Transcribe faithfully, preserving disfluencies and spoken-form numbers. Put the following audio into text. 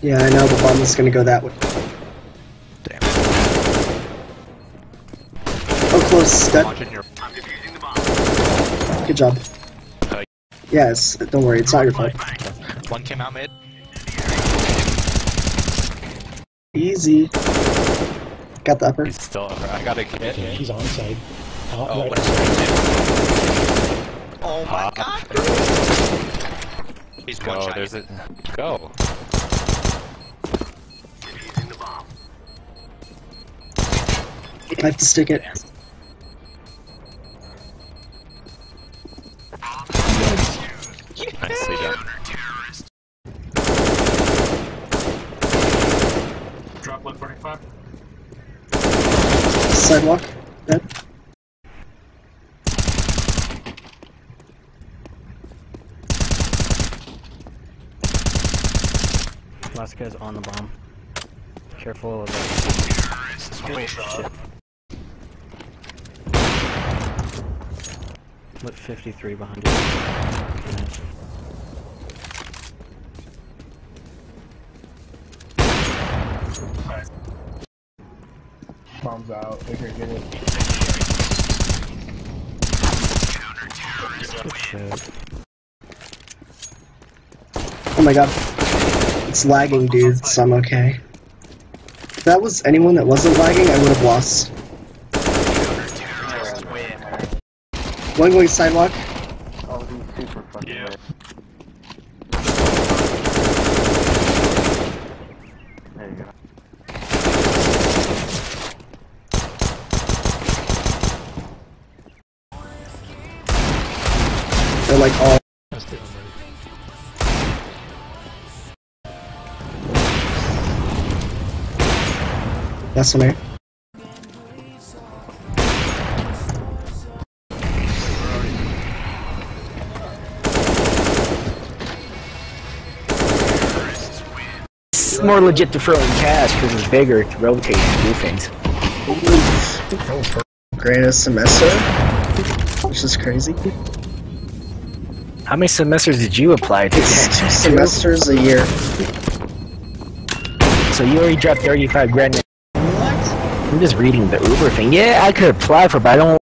Yeah, I know, but bomb is gonna go that way. Damn. Oh, close. That... Good job. Uh, yes, don't worry, it's not your fault. One came out mid. Easy. Got the upper. He's still upper. I got a kid. Okay, he's on side. Out oh, right. What is oh my uh, god. He's one shot. There's a... Go. I have to stick it. Nicely done. Drop one forty-five. Sidewalk. Dead. Last guy's on the bomb. Careful of it. Oh, wait, shit. Lit fifty-three behind you. Nice. Bombs out. They can get it. Oh my god. It's lagging, dude, so I'm okay. If that was anyone that wasn't lagging, I would have lost. One going sidewalk. Oh, he's super fucking yeah. There you go. They're like all. That's the man. It's more legit to throw in cash because it's bigger to rotate and do things. Oh, granted, a semester? Which is crazy. How many semesters did you apply to? It's two semesters a year. So you already dropped thirty-five grand. What? I'm just reading the Uber thing. Yeah, I could apply for it, but I don't